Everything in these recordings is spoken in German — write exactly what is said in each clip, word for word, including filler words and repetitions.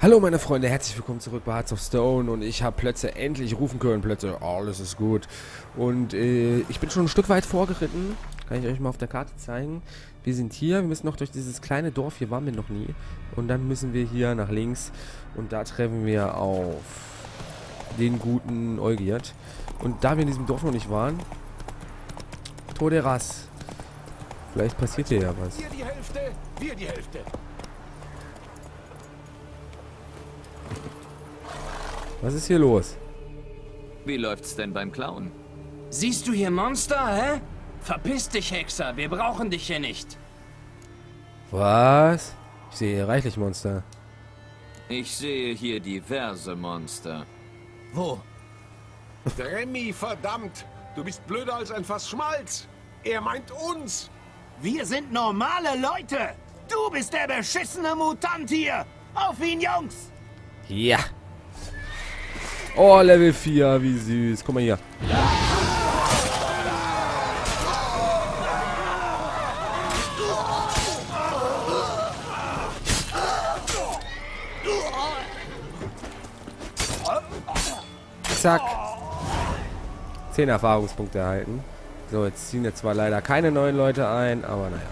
Hallo meine Freunde, herzlich willkommen zurück bei Hearts of Stone und ich habe plötzlich endlich rufen können, plötzlich, oh, alles ist gut. Und äh, ich bin schon ein Stück weit vorgeritten, kann ich euch mal auf der Karte zeigen. Wir sind hier, wir müssen noch durch dieses kleine Dorf, hier waren wir noch nie. Und dann müssen wir hier nach links und da treffen wir auf den guten Olgierd. Und da wir in diesem Dorf noch nicht waren, Toderas. Vielleicht passiert hier ja was. Wir die Hälfte, wir die Hälfte. Was ist hier los? Wie läuft's denn beim Klauen? Siehst du hier Monster, hä? Verpiss dich, Hexer, wir brauchen dich hier nicht. Was? Ich sehe hier reichlich Monster. Ich sehe hier diverse Monster. Wo? Remy, verdammt! Du bist blöder als ein Fass Schmalz! Er meint uns! Wir sind normale Leute! Du bist der beschissene Mutant hier! Auf ihn, Jungs! Ja! Oh, Level vier, wie süß. Guck mal hier. Zack. zehn Erfahrungspunkte erhalten. So, jetzt ziehen jetzt zwar leider keine neuen Leute ein, aber naja.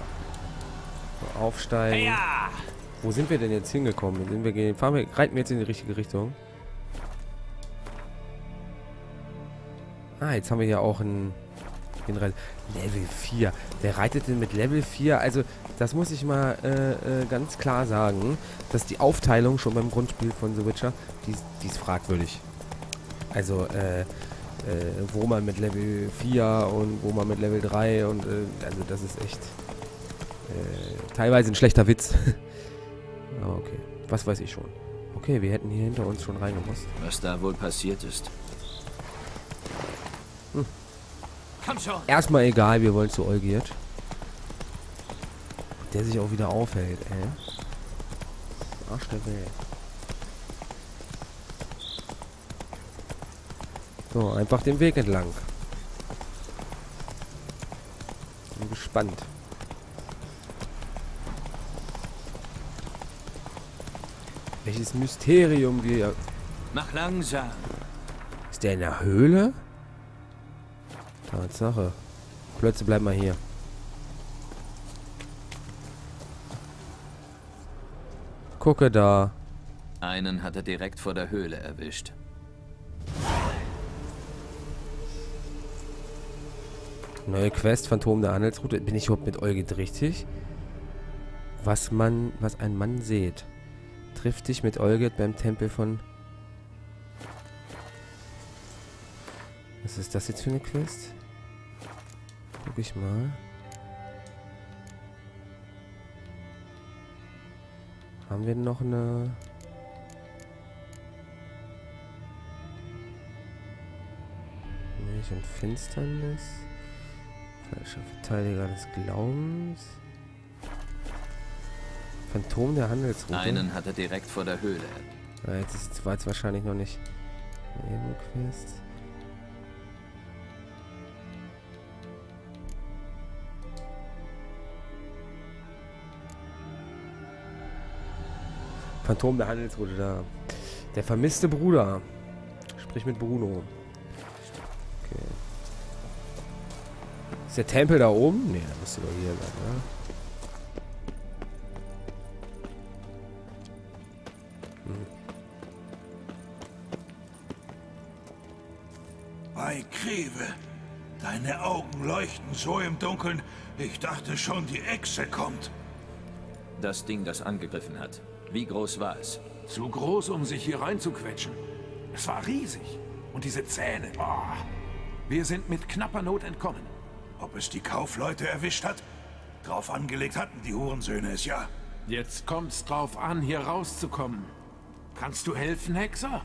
So, aufsteigen. Wo sind wir denn jetzt hingekommen? Sind wir, fahren wir, reiten wir jetzt in die richtige Richtung? Ah, jetzt haben wir hier auch einen, einen Level vier. Der reitet denn mit Level vier? Also, das muss ich mal äh, äh, ganz klar sagen, dass die Aufteilung schon beim Grundspiel von The Witcher, die, die ist fragwürdig. Also, äh, äh, wo man mit Level vier und wo man mit Level drei und, äh, also das ist echt äh, teilweise ein schlechter Witz. Aber okay, was weiß ich schon. Okay, wir hätten hier hinter uns schon reingemusst. Was da wohl passiert ist. Erstmal egal, wir wollen zu Olgierd. Der sich auch wieder aufhält, ey. Arsch der Welt. So, einfach den Weg entlang. Bin gespannt. Welches Mysterium wir... Mach langsam. Ist der in der Höhle? Tatsache. Plötzlich bleib mal hier. Gucke da. Einen hat er direkt vor der Höhle erwischt. Neue Quest, Phantom der Handelsroute. Bin ich überhaupt mit Olgierd richtig? Was man, was ein Mann sieht. Trifft dich mit Olgierd beim Tempel von... Was ist das jetzt für eine Quest? Guck ich mal. Haben wir noch eine... Milch und Finsternis. Falscher Verteidiger des Glaubens. Phantom der Handelsroute. Einen hat er direkt vor der Höhle. Ja, jetzt war es wahrscheinlich noch nicht eine Quest. Phantom der Handelsroute da. Der vermisste Bruder. Sprich mit Bruno. Okay. Ist der Tempel da oben? Ne, da müsste doch hier sein, ne? Hm. Bei Kreve. Deine Augen leuchten so im Dunkeln. Ich dachte schon, die Echse kommt. Das Ding, das angegriffen hat. Wie groß war es? Zu groß, um sich hier reinzuquetschen. Es war riesig. Und diese Zähne. Oh. Wir sind mit knapper Not entkommen. Ob es die Kaufleute erwischt hat? Drauf angelegt hatten die Hurensöhne es ja. Jetzt kommt's drauf an, hier rauszukommen. Kannst du helfen, Hexer?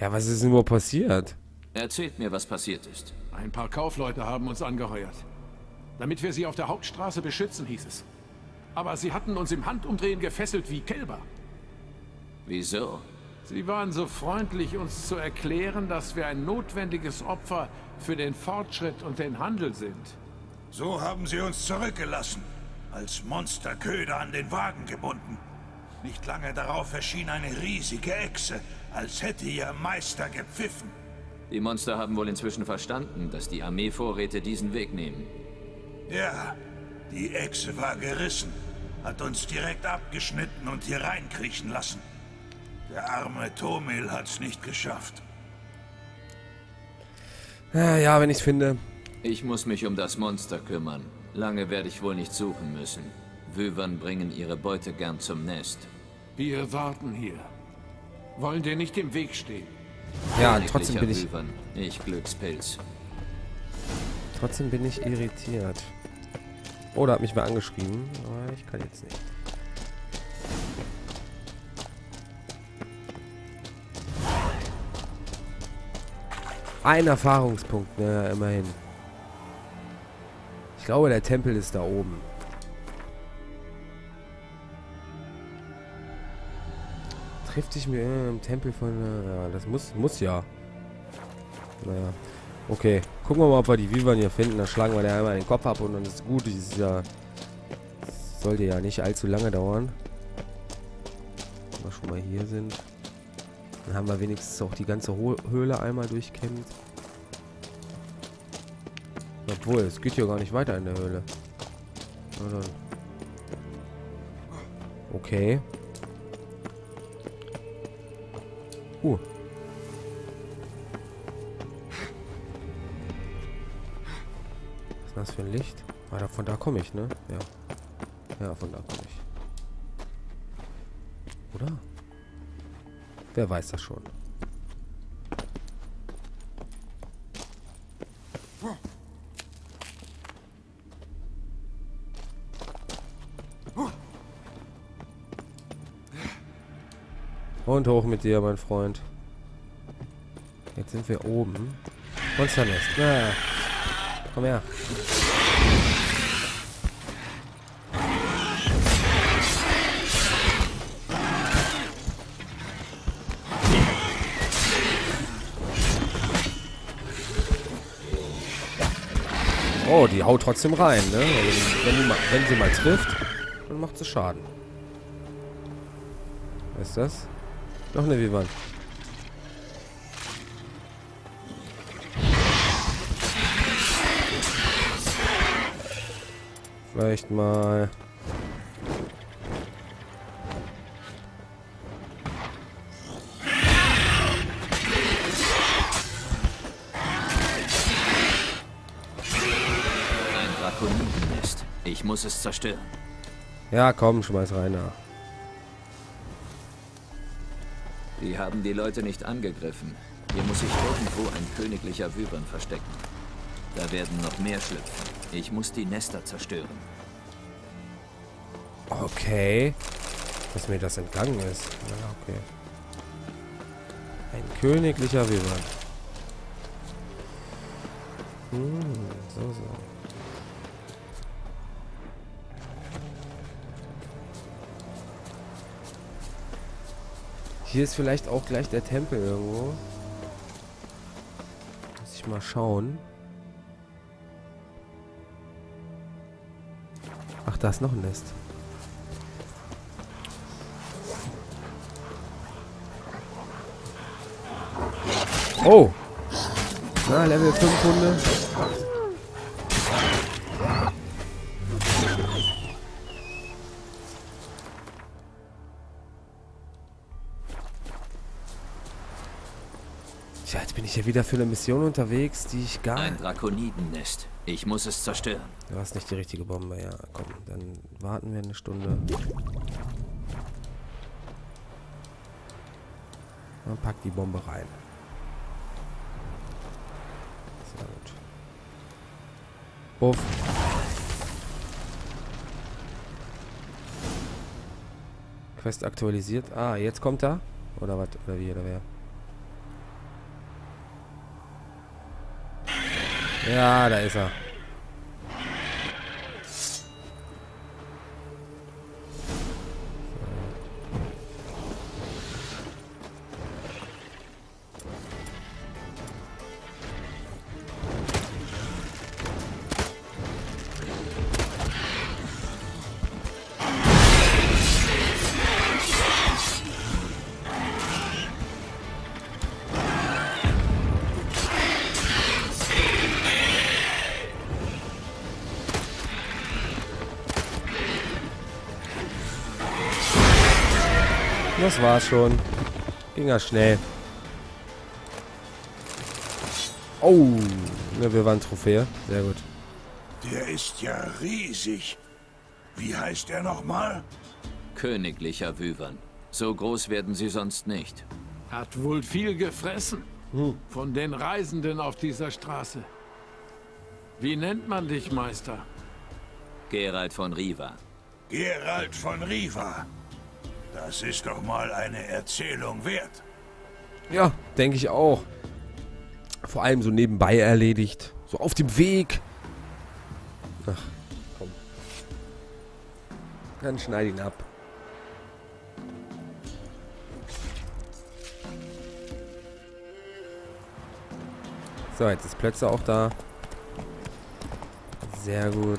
Ja, was ist denn wohl passiert? Erzählt mir, was passiert ist. Ein paar Kaufleute haben uns angeheuert. Damit wir sie auf der Hauptstraße beschützen, hieß es. Aber sie hatten uns im Handumdrehen gefesselt wie Kälber. Wieso? Sie waren so freundlich, uns zu erklären, dass wir ein notwendiges Opfer für den Fortschritt und den Handel sind. So haben sie uns zurückgelassen. als Monsterköder an den Wagen gebunden. Nicht lange darauf erschien eine riesige Echse, als hätte ihr Meister gepfiffen. Die Monster haben wohl inzwischen verstanden, dass die Armeevorräte diesen Weg nehmen. Ja, die Echse war gerissen, hat uns direkt abgeschnitten und hier reinkriechen lassen. Der arme Tomil hat's nicht geschafft. Ja, wenn ich's finde. Ich muss mich um das Monster kümmern. Lange werde ich wohl nicht suchen müssen. Wüvern bringen ihre Beute gern zum Nest. Wir warten hier. Wollen dir nicht im Weg stehen. Ja, trotzdem bin ich... Wüvern, ich Glückspilz. Trotzdem bin ich irritiert. Oh, da hat mich wer angeschrieben. Aber ich kann jetzt nicht. Ein Erfahrungspunkt, naja, immerhin. Ich glaube, der Tempel ist da oben. Trifft sich mir im Tempel von... Ja, das muss, muss ja. Naja. Okay. Gucken wir mal, ob wir die Wüvern hier finden. Dann schlagen wir da einmal den Kopf ab und dann ist gut. Dieses Jahr sollte ja nicht allzu lange dauern. Wenn wir schon mal hier sind. Dann haben wir wenigstens auch die ganze Höhle einmal durchkämmt. Obwohl, es geht hier gar nicht weiter in der Höhle. Na dann. Okay. Uh. Was ist das für ein Licht? Ah, da, von da komme ich, ne? Ja. Ja, von da komme ich. Oder? Wer weiß das schon? Und hoch mit dir, mein Freund. Jetzt sind wir oben. Monsternest. Ah. Komm her. Oh, die haut trotzdem rein, ne? Also, wenn, die mal, wenn sie mal trifft, dann macht sie Schaden. Was ist das? Noch eine Wüvern. Vielleicht mal. Ein Drakonitennest. Ich muss es zerstören. Ja, komm, schmeiß rein da. Die haben die Leute nicht angegriffen. Hier muss sich irgendwo ein königlicher Wüvern verstecken. Da werden noch mehr schlüpfen. Ich muss die Nester zerstören. Okay. Dass mir das entgangen ist. Ja, okay. Ein königlicher Wüvern. Hm, so, so. Hier ist vielleicht auch gleich der Tempel irgendwo. Muss ich mal schauen. Ach, da ist noch ein Nest. Oh! Na, Level fünf Hunde. Hier wieder für eine Mission unterwegs, die ich gar... Ein Drakonidennest. Ich muss es zerstören. Du hast nicht die richtige Bombe, ja. Komm, dann warten wir eine Stunde. Und pack die Bombe rein. Sehr gut. Buff. Quest aktualisiert. Ah, jetzt kommt er. Oder was? Oder wie? Oder wer? Ja, da ist er. Das war's schon. Ging ja schnell. Oh, ne, wir waren Trophäe. Sehr gut. Der ist ja riesig. Wie heißt er nochmal? Königlicher Wüvern. So groß werden sie sonst nicht. Hat wohl viel gefressen. Hm. Von den Reisenden auf dieser Straße. Wie nennt man dich, Meister? Geralt von Riva. Geralt von Riva. Das ist doch mal eine Erzählung wert. Ja, denke ich auch. Vor allem so nebenbei erledigt. So auf dem Weg. Ach, komm. Dann schneid ihn ab. So, jetzt ist Plätze auch da. Sehr gut.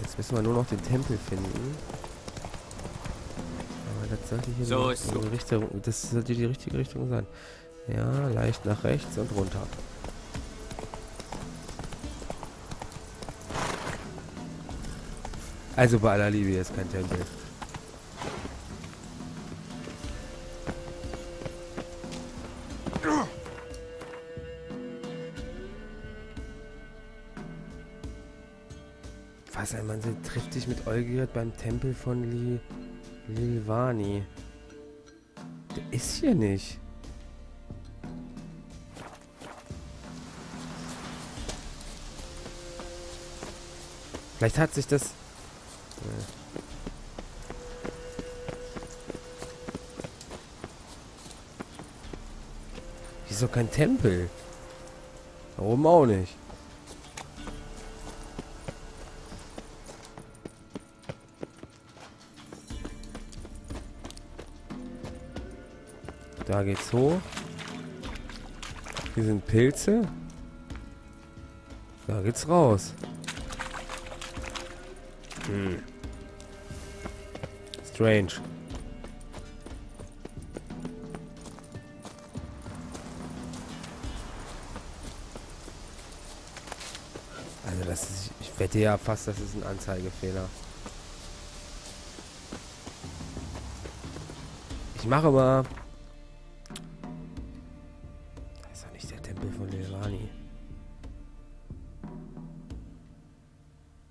Jetzt müssen wir nur noch den Tempel finden. Das sollte hier so die, die Richtung, das sollte die richtige Richtung sein. Ja, leicht nach rechts und runter. Also bei aller Liebe, hier ist kein Tempel. Was, ein Mann trifft sich mit Olgierd beim Tempel von Li... Levani. Der ist hier nicht. Vielleicht hat sich das... Hier ist doch kein Tempel. Da oben auch nicht. Da geht's hoch. Hier sind Pilze. Da geht's raus. Hm. Strange. Also das ist, ich wette ja fast, das ist ein Anzeigefehler. Ich mache mal...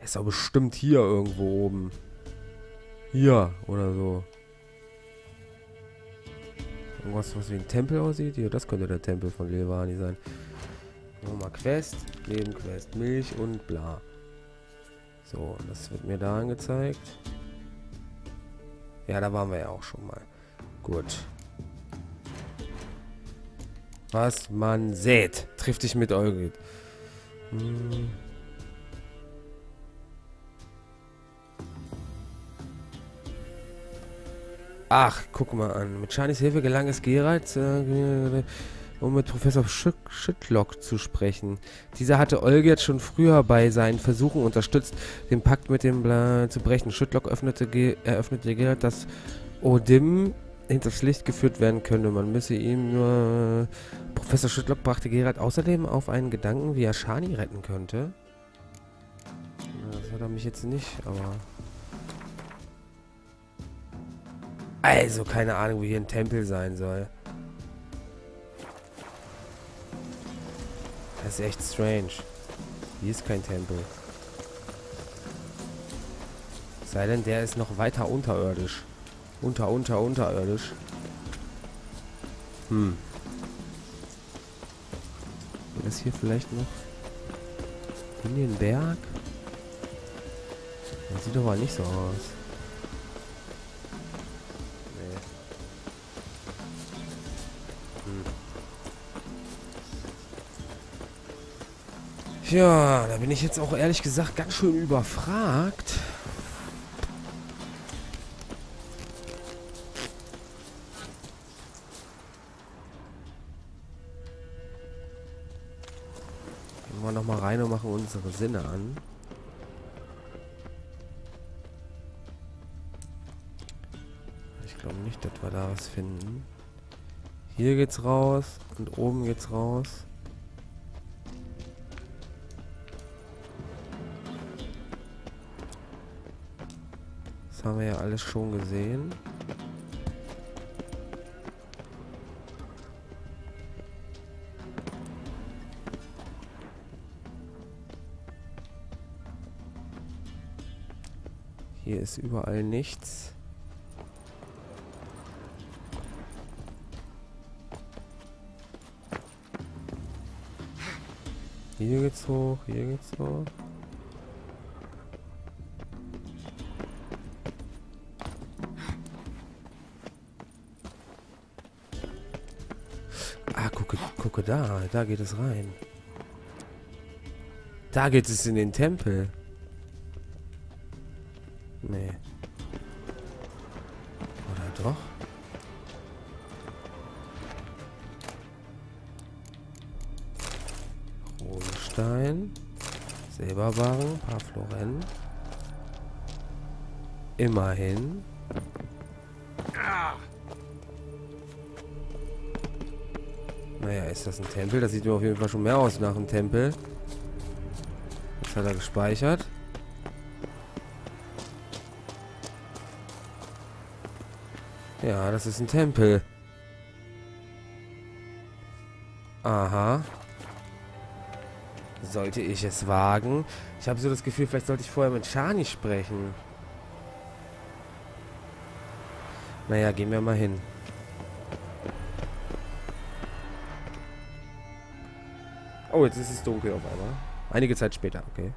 Ist aber bestimmt hier irgendwo oben. Hier oder so. Irgendwas, was wie ein Tempel aussieht. Hier, das könnte der Tempel von Levani sein. Nochmal Quest, Nebenquest, Milch und bla. So, das wird mir da angezeigt. Ja, da waren wir ja auch schon mal. Gut. Was man sät, trifft dich mit Olgierd. Hm. Ach, guck mal an. Mit Shanis Hilfe gelang es Geralt, äh, um mit Professor Shitlock zu sprechen. Dieser hatte Olgierd schon früher bei seinen Versuchen unterstützt, den Pakt mit dem Bla zu brechen. Shitlock öffnete Ge eröffnete Geralt, dass O'Dimm hinters Licht geführt werden könne. Man müsse ihm nur... Professor Shitlock brachte Geralt außerdem auf einen Gedanken, wie er Shani retten könnte. Na, das hat er mich jetzt nicht, aber... Also, keine Ahnung, wo hier ein Tempel sein soll. Das ist echt strange. Hier ist kein Tempel. Sei denn, der ist noch weiter unterirdisch. Unter, unter, unterirdisch. Hm. Das hier vielleicht noch... In den Berg? Das sieht doch mal nicht so aus. Ja, da bin ich jetzt auch ehrlich gesagt ganz schön überfragt. Gehen wir nochmal rein und machen unsere Sinne an. Ich glaube nicht, dass wir da was finden. Hier geht's raus und oben geht's raus. Das haben wir ja alles schon gesehen. Hier ist überall nichts. Hier geht's hoch, hier geht's hoch. Ah, gucke, gucke da, da geht es rein. Da geht es in den Tempel. Nee. Oder doch? Stein, Silberbarren, ein paar Floren. Immerhin. Naja, ist das ein Tempel? Das sieht mir auf jeden Fall schon mehr aus nach einem Tempel. Das hat er gespeichert. Ja, das ist ein Tempel. Aha. Sollte ich es wagen? Ich habe so das Gefühl, vielleicht sollte ich vorher mit Shani sprechen. Naja, gehen wir mal hin. Oh, jetzt ist es dunkel auf einmal. Einige Zeit später, okay.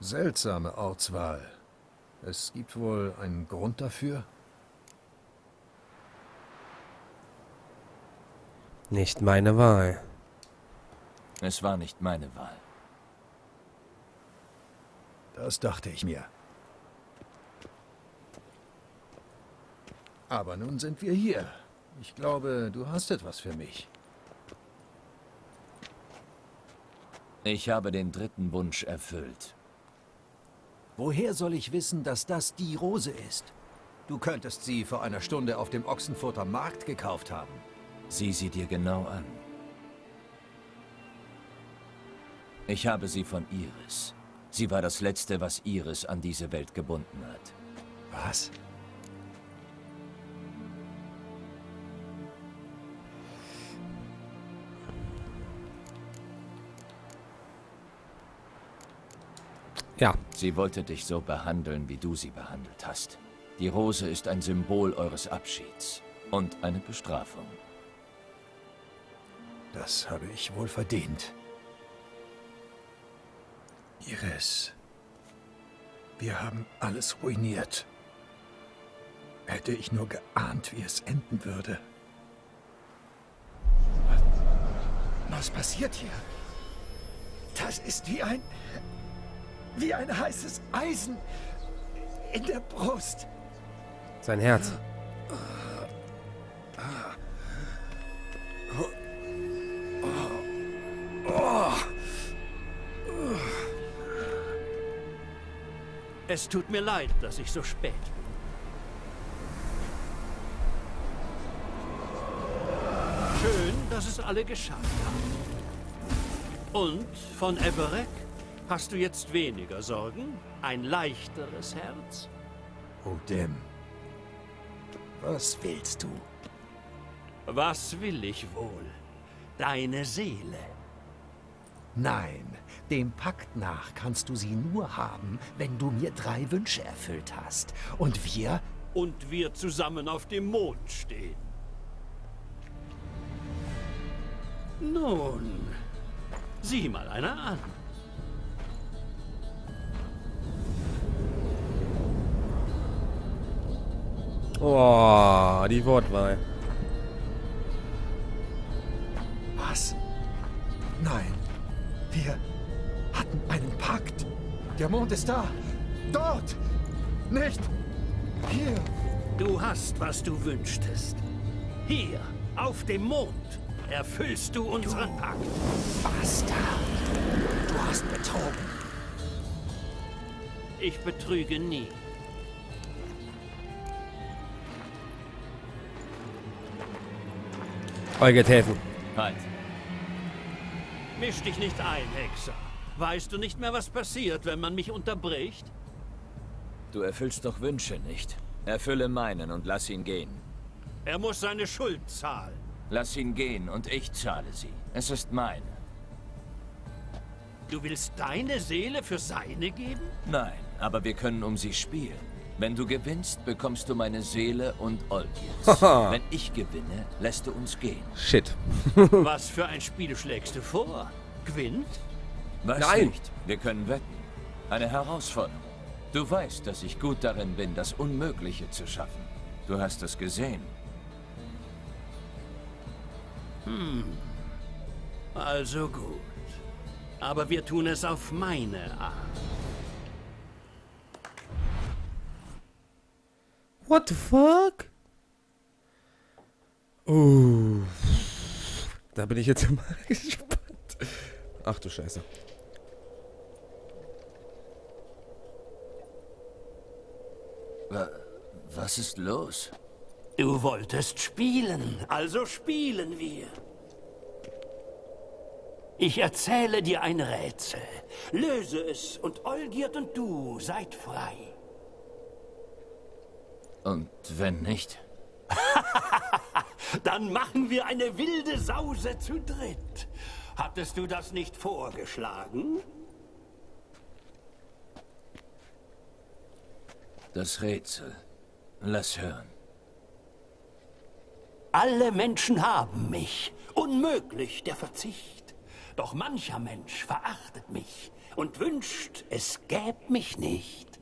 Seltsame Ortswahl. Es gibt wohl einen Grund dafür? Nicht meine Wahl. Es war nicht meine Wahl. Das dachte ich mir. Aber nun sind wir hier. Ich glaube, du hast etwas für mich. Ich habe den dritten Wunsch erfüllt. Woher soll ich wissen, dass das die Rose ist? Du könntest sie vor einer Stunde auf dem Ochsenfurter Markt gekauft haben. Sieh sie dir genau an. Ich habe sie von Iris. Sie war das Letzte, was Iris an diese Welt gebunden hat. Was? Ja. Sie wollte dich so behandeln, wie du sie behandelt hast. Die Rose ist ein Symbol eures Abschieds und eine Bestrafung. Das habe ich wohl verdient. Iris, wir haben alles ruiniert. Hätte ich nur geahnt, wie es enden würde. Was passiert hier? Das ist wie ein... wie ein heißes Eisen in der Brust. Sein Herz. Es tut mir leid, dass ich so spät bin. Schön, dass es alle geschafft haben. Und von Everec hast du jetzt weniger Sorgen? Ein leichteres Herz? O'Dimm, was willst du? Was will ich wohl? Deine Seele. Nein. Dem Pakt nach kannst du sie nur haben, wenn du mir drei Wünsche erfüllt hast. Und wir... Und wir zusammen auf dem Mond stehen. Nun, sieh mal einer an. Oh, die Wortwahl. Was? Nein, wir... einen Pakt. Der Mond ist da. Dort. Nicht hier. Du hast, was du wünschtest. Hier, auf dem Mond, erfüllst du unseren du Pakt. Bastard. Du hast betrogen. Ich betrüge nie. Olgierd helfen. Halt. Misch dich nicht ein, Hexer. Weißt du nicht mehr, was passiert, wenn man mich unterbricht? Du erfüllst doch Wünsche nicht. Erfülle meinen und lass ihn gehen. Er muss seine Schuld zahlen. Lass ihn gehen und ich zahle sie. Es ist meine. Du willst deine Seele für seine geben? Nein, aber wir können um sie spielen. Wenn du gewinnst, bekommst du meine Seele und Olgierd. Wenn ich gewinne, lässt du uns gehen. Shit. Was für ein Spiel schlägst du vor? Quint? Weiß Nein. nicht. Wir können wetten. Eine Herausforderung. Du weißt, dass ich gut darin bin, das Unmögliche zu schaffen. Du hast es gesehen. Hm. Also gut. Aber wir tun es auf meine Art. What the fuck? Oh. Da bin ich jetzt mal gespannt. Ach du Scheiße. Was ist los? Du wolltest spielen, also spielen wir. Ich erzähle dir ein Rätsel. Löse es und Olgierd und du seid frei. Und wenn nicht? Dann machen wir eine wilde Sause zu dritt. Hattest du das nicht vorgeschlagen? Das Rätsel. Lass hören. Alle Menschen haben mich. Unmöglich der Verzicht. Doch mancher Mensch verachtet mich und wünscht, es gäbe mich nicht.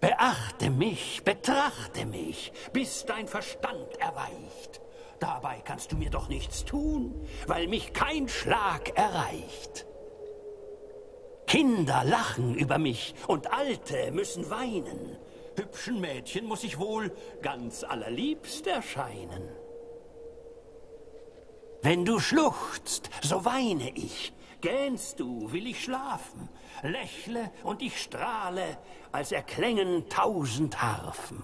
Beachte mich, betrachte mich, bis dein Verstand erweicht. Dabei kannst du mir doch nichts tun, weil mich kein Schlag erreicht. Kinder lachen über mich und Alte müssen weinen. Hübschen Mädchen muss ich wohl ganz allerliebst erscheinen. Wenn du schluchzt, so weine ich. Gähnst du, will ich schlafen. Lächle und ich strahle, als erklängen tausend Harfen.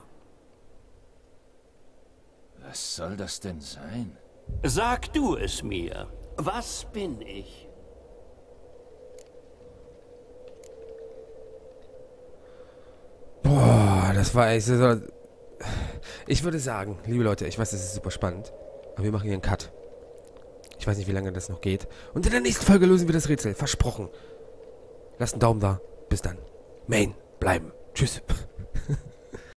Was soll das denn sein? Sag du es mir. Was bin ich? Boah, das war echt... Ich würde sagen, liebe Leute, ich weiß, das ist super spannend, aber wir machen hier einen Cut. Ich weiß nicht, wie lange das noch geht. Und in der nächsten Folge lösen wir das Rätsel. Versprochen. Lasst einen Daumen da. Bis dann. Main bleiben. Tschüss.